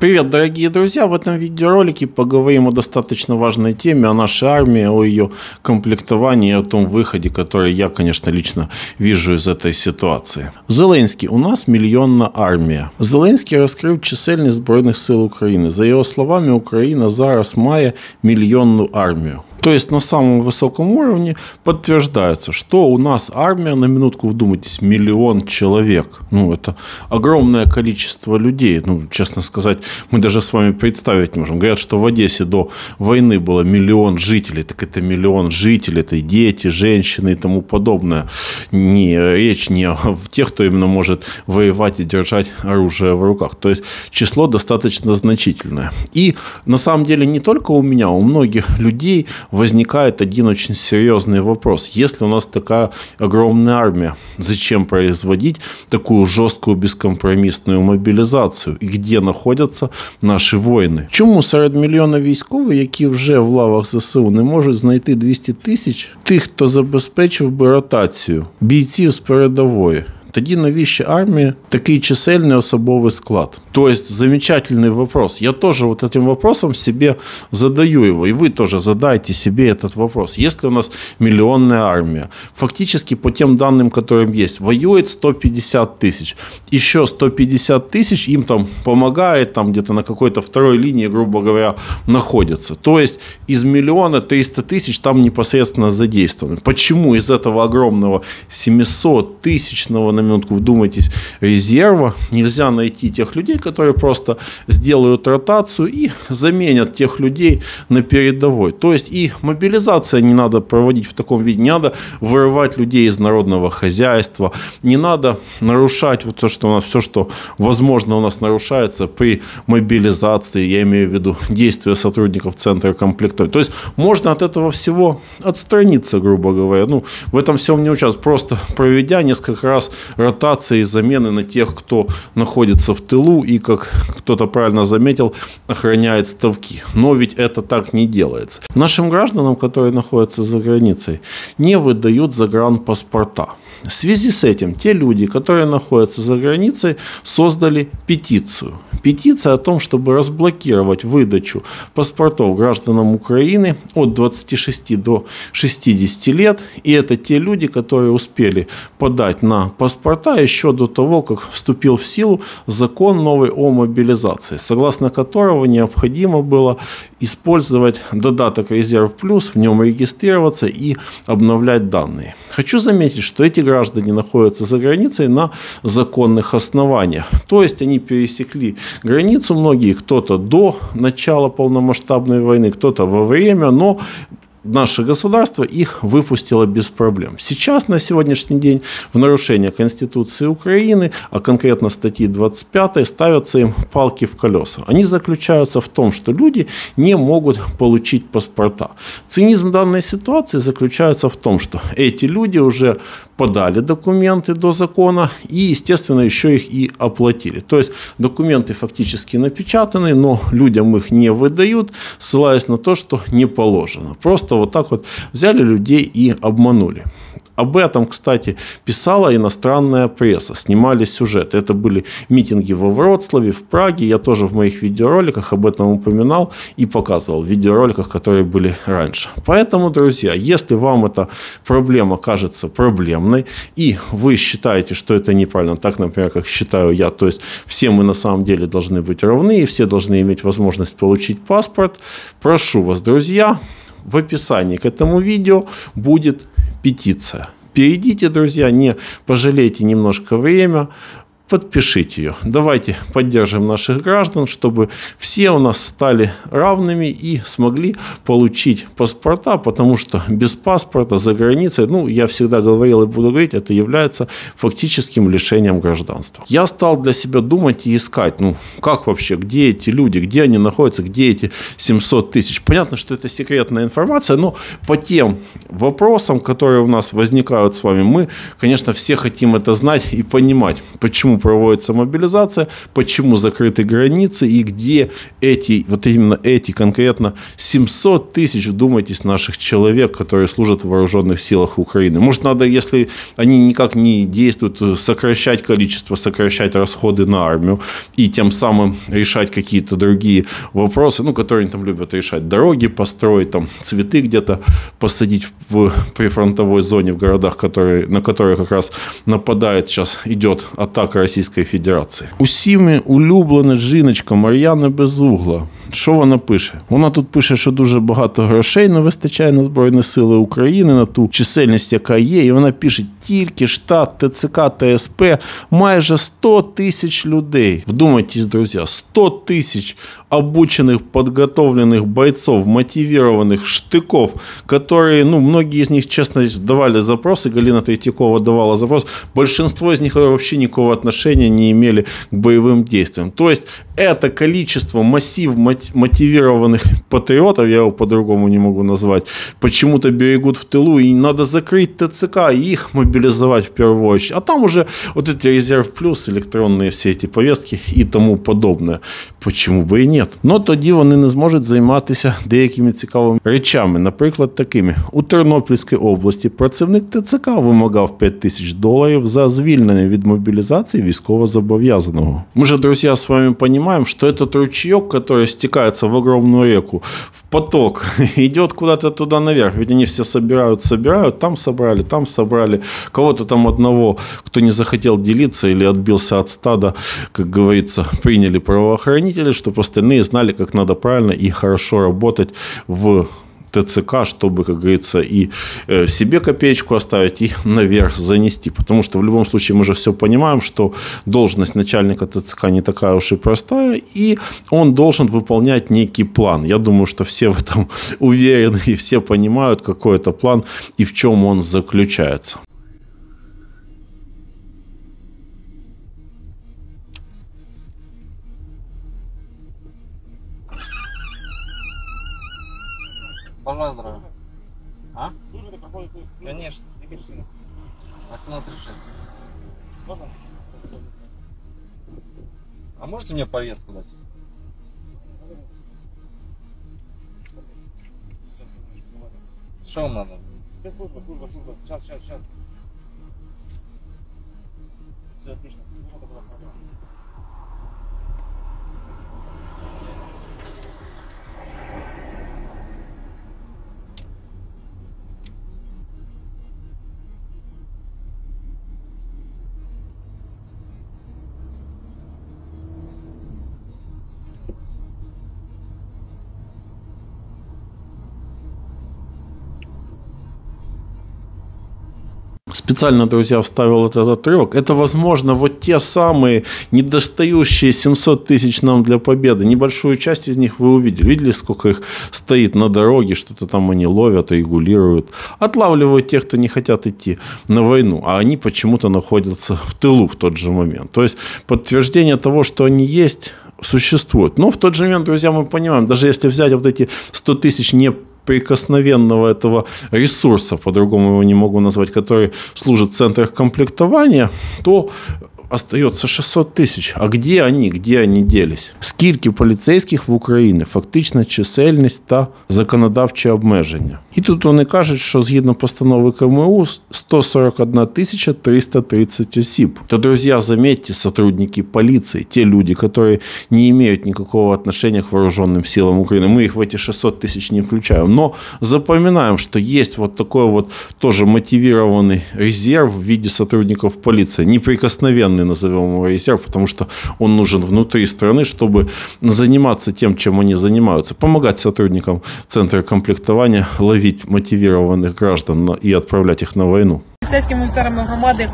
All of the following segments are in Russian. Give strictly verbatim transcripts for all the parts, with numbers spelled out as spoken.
Привет, дорогие друзья! В этом видеоролике поговорим о достаточно важной теме, о нашей армии, о ее комплектовании, о том выходе, который я, конечно, лично вижу из этой ситуации. Зеленский. У нас миллионная армия. Зеленский раскрыл чисельность Збройных сил Украины. За его словами, Украина зараз має миллионную армию. То есть на самом высоком уровне подтверждается, что у нас армия, на минутку вдумайтесь, миллион человек. Ну, это огромное количество людей. Ну, честно сказать, мы даже с вами представить не можем. Говорят, что в Одессе до войны было миллион жителей. Так это миллион жителей, это и дети, женщины и тому подобное. Не, речь не о тех, кто именно может воевать и держать оружие в руках. То есть число достаточно значительное. И на самом деле не только у меня, у многих людей возникает один очень серьезный вопрос. Если у нас такая огромная армия, зачем производить такую жесткую бескомпромиссную мобилизацию? И где находятся наши воїни? Чому серед мільйона військових, які вже в лавах ЗСУ, не можуть знайти двісті тисяч тих, хто забезпечив би ротацію бійців з передової? Тоді навіщо армии такий чисельный особовый склад? То есть замечательный вопрос. Я тоже вот этим вопросом себе задаю его. И вы тоже задайте себе этот вопрос. Если у нас миллионная армия, фактически по тем данным, которые есть, воюет сто пятьдесят тысяч. Еще сто пятьдесят тысяч им там помогает, там где-то на какой-то второй линии, грубо говоря, находится. То есть из миллиона триста тысяч там непосредственно задействованы. Почему из этого огромного семисоттысячного, на минутку вдумайтесь, резерва нельзя найти тех людей, которые просто сделают ротацию и заменят тех людей на передовой? То есть и мобилизация не надо проводить в таком виде, не надо вырывать людей из народного хозяйства, не надо нарушать вот то, что у нас, все, что возможно у нас нарушается при мобилизации, я имею в виду действия сотрудников центра комплектования. То есть можно от этого всего отстраниться, грубо говоря. Ну, в этом всем не участвовать, просто проведя несколько раз ротации, замены на тех, кто находится в тылу и, как кто-то правильно заметил, охраняет ставки. Но ведь это так не делается. Нашим гражданам, которые находятся за границей, не выдают загранпаспорта. В связи с этим те люди, которые находятся за границей, создали петицию. Петиция о том, чтобы разблокировать выдачу паспортов гражданам Украины от двадцати шести до шестидесяти лет. И это те люди, которые успели подать на паспорта еще до того, как вступил в силу закон новый о мобилизации, согласно которого необходимо было использовать додаток «Резерв плюс», в нем регистрироваться и обновлять данные. Хочу заметить, что эти граждане находятся за границей на законных основаниях. То есть они пересекли границу, многие, кто-то до начала полномасштабной войны, кто-то во время, но наше государство их выпустило без проблем. Сейчас, на сегодняшний день, в нарушение Конституции Украины, а конкретно статьи двадцать пятой, ставятся им палки в колеса. Они заключаются в том, что люди не могут получить паспорта. Цинизм данной ситуации заключается в том, что эти люди уже подали документы до закона и, естественно, еще их и оплатили. То есть документы фактически напечатаны, но людям их не выдают, ссылаясь на то, что не положено. Просто вот так вот взяли людей и обманули. Об этом, кстати, писала иностранная пресса, снимали сюжеты. Это были митинги во Вроцлаве, в Праге. Я тоже в моих видеороликах об этом упоминал и показывал в видеороликах, которые были раньше. Поэтому, друзья, если вам эта проблема кажется проблемной, и вы считаете, что это неправильно, так, например, как считаю я, то есть все мы на самом деле должны быть равны, и все должны иметь возможность получить паспорт, прошу вас, друзья, в описании к этому видео будет петиция. Перейдите, друзья, не пожалейте немножко время, подпишите ее. Давайте поддержим наших граждан, чтобы все у нас стали равными и смогли получить паспорта, потому что без паспорта за границей, ну, я всегда говорил и буду говорить, это является фактическим лишением гражданства. Я стал для себя думать и искать, ну, как вообще, где эти люди, где они находятся, где эти семьсот тысяч. Понятно, что это секретная информация, но по тем вопросам, которые у нас возникают с вами, мы, конечно, все хотим это знать и понимать, почему проводится мобилизация, почему закрыты границы и где эти, вот именно эти конкретно семьсот тысяч, вдумайтесь, наших человек, которые служат в вооруженных силах Украины. Может, надо, если они никак не действуют, сокращать количество, сокращать расходы на армию и тем самым решать какие-то другие вопросы, ну, которые они там любят решать. Дороги построить, там, цветы где-то посадить в прифронтовой зоне в городах, которые, на которые как раз нападает сейчас, идет атака Российской Федерации. Усіми улюблена жіночка Мар'яна без угла. Що вона пише? Вона тут пише, що дуже багато грошей не вистачає на Збройні Сили України, на ту чисельність, яка є. І вона пише, тільки штат ТЦК, ТСП майже сто тисяч людей. Вдумайтесь, друзі, сто тисяч обученных, подготовленных бойцов, мотивированных штыков, которые, ну, многие из них, честно, давали запросы, Галина Третьякова давала запрос, большинство из них вообще никакого отношения не имели к боевым действиям. То есть это количество, массив мотивированных патриотов, я его по-другому не могу назвать, почему-то берегут в тылу, и надо закрыть ТЦК и их мобилизовать в первую очередь. А там уже вот эти резерв плюс, электронные все эти повестки и тому подобное. Почему бы и нет? Но тоді вони не зможуть займатися деякими цікавими речами, наприклад, такими. У Тернопільській області працівник ТЦК вимагав п'ять тисяч доларів за звільнення від мобілізації військовозобов'язаного. Ми же, друзі, з вами розуміємо, що этот ручеек, который стекается в огромную реку, в поток, идет куда-то туда наверх, ведь они все собирают, собирают, там собрали, там собрали, кого-то там одного, кто не захотел делиться или отбился от стада, как говорится, приняли правоохранители, чтобы остальные знали, как надо правильно и хорошо работать в ТЦК, чтобы, как говорится, и себе копеечку оставить, и наверх занести. Потому что в любом случае мы же все понимаем, что должность начальника ТЦК не такая уж и простая, и он должен выполнять некий план. Я думаю, что все в этом уверены, и все понимают, какой это план и в чем он заключается. Поздравляю. А? Служба проходит? Конечно. Екатерина. восемнадцать тридцать шесть. Можно? А можете мне повестку дать? Что вам надо? Ты служба, служба, служба. Сейчас, сейчас, сейчас. Все отлично. Специально, друзья, вставил этот отрывок. Это, возможно, вот те самые недостающие семьсот тысяч нам для победы. Небольшую часть из них вы увидели. Видели, сколько их стоит на дороге, что-то там они ловят, регулируют. Отлавливают тех, кто не хотят идти на войну, а они почему-то находятся в тылу в тот же момент. То есть подтверждение того, что они есть, существует. Но в тот же момент, друзья, мы понимаем, даже если взять вот эти сто тысяч не прикосновенного этого ресурса, по-другому его не могу назвать, который служит в центрах комплектования, то остается шестьсот тисяч. А где они? Где они делись? Скільки поліцейських в Україні? Фактично чисельність та законодавче обмеження. І тут вони кажуть, що згідно постанови КМУ сто сорок одна тысяча триста тридцать осіб. То, друзья, заметьте, сотрудники полиции, те люди, которые не имеют никакого отношения к вооруженным силам Украины, мы их в эти шестьсот тысяч не включаем, но запоминаем, что есть вот такой вот тоже мотивированный резерв в виде сотрудников полиции, неприкосновенный, назовем его резерв, потому что он нужен внутри страны, чтобы заниматься тем, чем они занимаются. Помогать сотрудникам центра комплектования ловить мотивированных граждан и отправлять их на войну. Поліцейськими офіцерами громади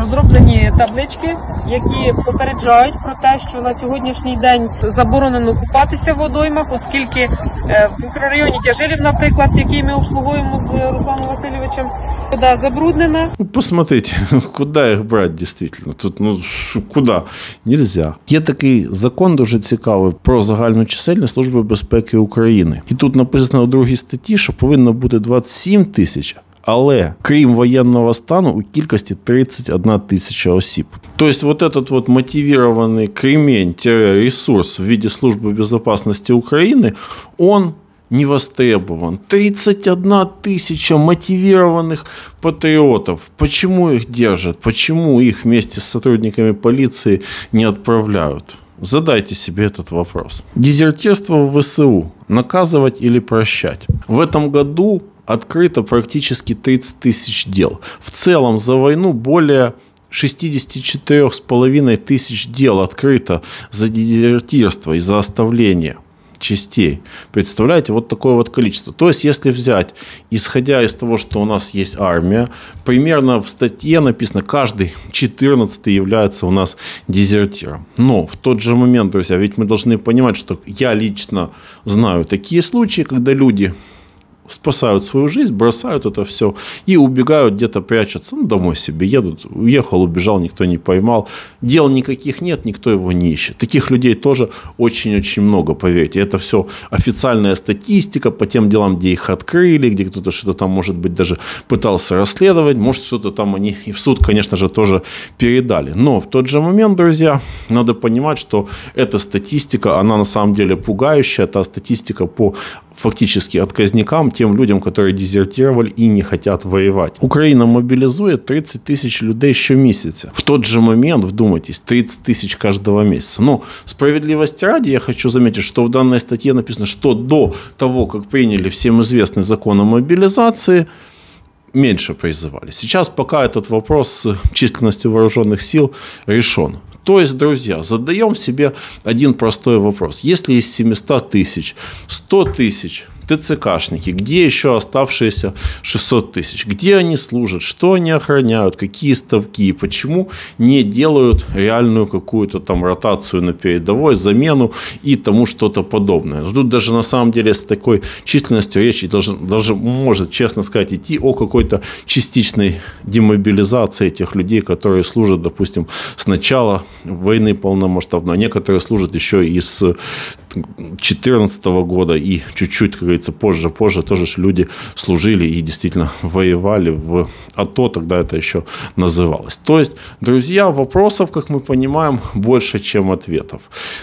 розроблені таблички, які попереджають про те, що на сьогоднішній день заборонено купатися в водоймах, оскільки в мікрорайоні Тяжилів, наприклад, який ми обслуговуємо з Русланом Васильовичем, вода забруднена. Посмотрите, куди їх брати, дійсно. Тут, ну, куди? Нельзя. Є такий закон дуже цікавий про загальну чисельність Служби безпеки України. І тут написано в другій статті, що повинно бути двадцять сім тисяч, але крім воєнного стану у кількості тридцять одна тисяча осіб. Тобто вот этот вот мотивированный кремень-ресурс в виде Службы безопасности Украины, он не востребован. тридцать одна тысяча мотивированных патриотов. Почему их держат? Почему их вместе с сотрудниками полиции не отправляют? Задайте себе этот вопрос. Дезертирство в ВСУ. Наказывать или прощать? В этом году открыто практически тридцать тысяч дел. В целом за войну более шестьдесят четыре с половиной тысяч дел открыто за дезертирство и за оставление частей. Представляете, вот такое вот количество. То есть, если взять, исходя из того, что у нас есть армия, примерно в статье написано, каждый четырнадцатый является у нас дезертиром. Но в тот же момент, друзья, ведь мы должны понимать, что я лично знаю такие случаи, когда люди спасают свою жизнь, бросают это все и убегают, где-то прячутся, ну, домой себе едут, уехал, убежал, никто не поймал, дел никаких нет, никто его не ищет. Таких людей тоже очень-очень много, поверьте. Это все официальная статистика по тем делам, где их открыли, где кто-то что-то там, может быть, даже пытался расследовать, может, что-то там они и в суд, конечно же, тоже передали. Но в тот же момент, друзья, надо понимать, что эта статистика, она на самом деле пугающая, та статистика по фактически отказникам, тем людям, которые дезертировали и не хотят воевать. Украина мобилизует тридцять тисяч людей щомісяця. В тот же момент, вдумайтесь, тридцать тысяч каждого месяца. Но справедливости ради я хочу заметить, что в данной статье написано, что до того, как приняли всем известный закон о мобилизации, меньше призывали. Сейчас пока этот вопрос с численностью вооруженных сил решен. То есть, друзья, задаем себе один простой вопрос. Если из семисот тысяч, ста тысяч ТЦКшники, где еще оставшиеся шестьсот тысяч? Где они служат? Что они охраняют? Какие ставки? Почему не делают реальную какую-то там ротацию на передовой, замену и тому что-то подобное? Тут даже на самом деле с такой численностью речи даже, даже может, честно сказать, идти о какой-то частичной демобилизации этих людей, которые служат, допустим, с начала войны полномасштабно. Некоторые служат еще и с две тысячи четырнадцатого года и чуть-чуть, как говорится, позже, позже тоже люди служили и действительно воевали в АТО, тогда это еще называлось. То есть, друзья, вопросов, как мы понимаем, больше, чем ответов.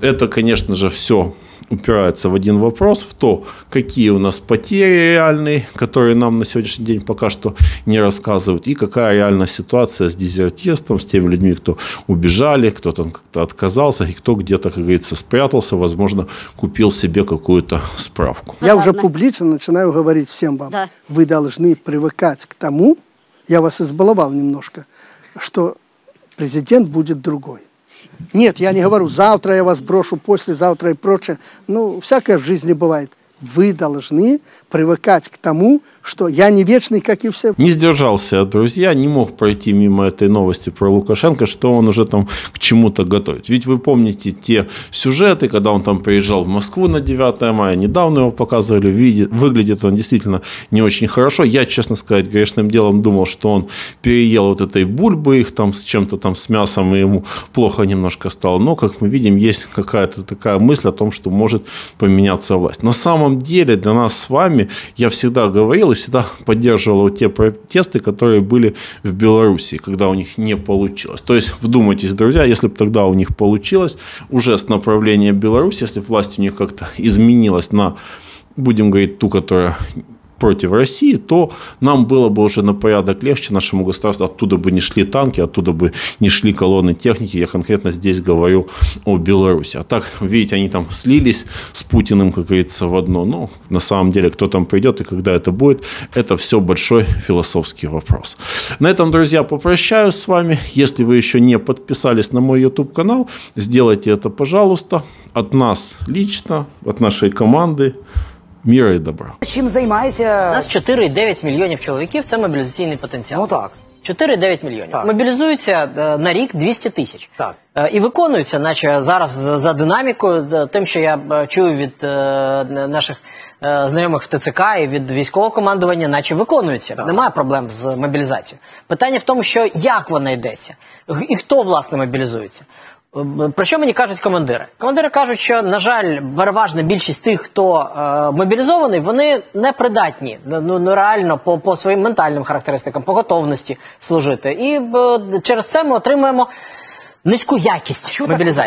Это, конечно же, все упирается в один вопрос, в то, какие у нас потери реальные, которые нам на сегодняшний день пока что не рассказывают, и какая реальная ситуация с дезертирством, с теми людьми, кто убежали, кто там как-то отказался, и кто где-то, как говорится, спрятался, возможно, купил себе какую-то справку. Я уже публично начинаю говорить всем вам, да. Вы должны привыкать к тому, я вас избаловал немножко, что президент будет другой. Нет, я не говорю, завтра я вас брошу, послезавтра и прочее. Ну, всякое в жизни бывает. Вы должны привыкать к тому, что я не вечный, как и все. Не сдержался, друзья, не мог пройти мимо этой новости про Лукашенко, что он уже там к чему-то готовит. Ведь вы помните те сюжеты, когда он там приезжал в Москву на девятое мая, недавно его показывали, выглядит он действительно не очень хорошо. Я, честно сказать, грешным делом думал, что он переел вот этой бульбы, их там с чем-то там с мясом, и ему плохо немножко стало. Но, как мы видим, есть какая-то такая мысль о том, что может поменяться власть. На самом деле для нас с вами, я всегда говорил и всегда поддерживал вот те протесты, которые были в Беларуси, когда у них не получилось. То есть вдумайтесь, друзья, если бы тогда у них получилось уже с направления Беларуси, если власть у них как-то изменилась на, будем говорить, ту, которая против России, то нам было бы уже на порядок легче, нашему государству. Оттуда бы не шли танки, оттуда бы не шли колонны техники. Я конкретно здесь говорю о Беларуси. А так, видите, они там слились с Путиным, как говорится, в одно. Ну, на самом деле, кто там придет и когда это будет, это все большой философский вопрос. На этом, друзья, попрощаюсь с вами. Если вы еще не подписались на мой ютуб канал, сделайте это, пожалуйста. От нас лично, от нашей команды. Міра і добра. Чим займається? У нас чотири і дев'ять мільйонів чоловіків, це мобілізаційний потенціал. Ну так. чотири і дев'ять мільйонів. Так. Мобілізуються на рік двісті тисяч. Так. І виконуються, наче зараз за динамікою, тим, що я чую від наших знайомих в ТЦК і від військового командування, наче виконуються. Так. Немає проблем з мобілізацією. Питання в тому, що як вона йдеться і хто, власне, мобілізується. Про що мені кажуть командири? Командири кажуть, що, на жаль, переважна більшість тих, хто е, мобілізований, вони непридатні, ну, ну реально, по, по своїм ментальним характеристикам, по готовності служити. І е, через це ми отримуємо низьку якість мобілізації.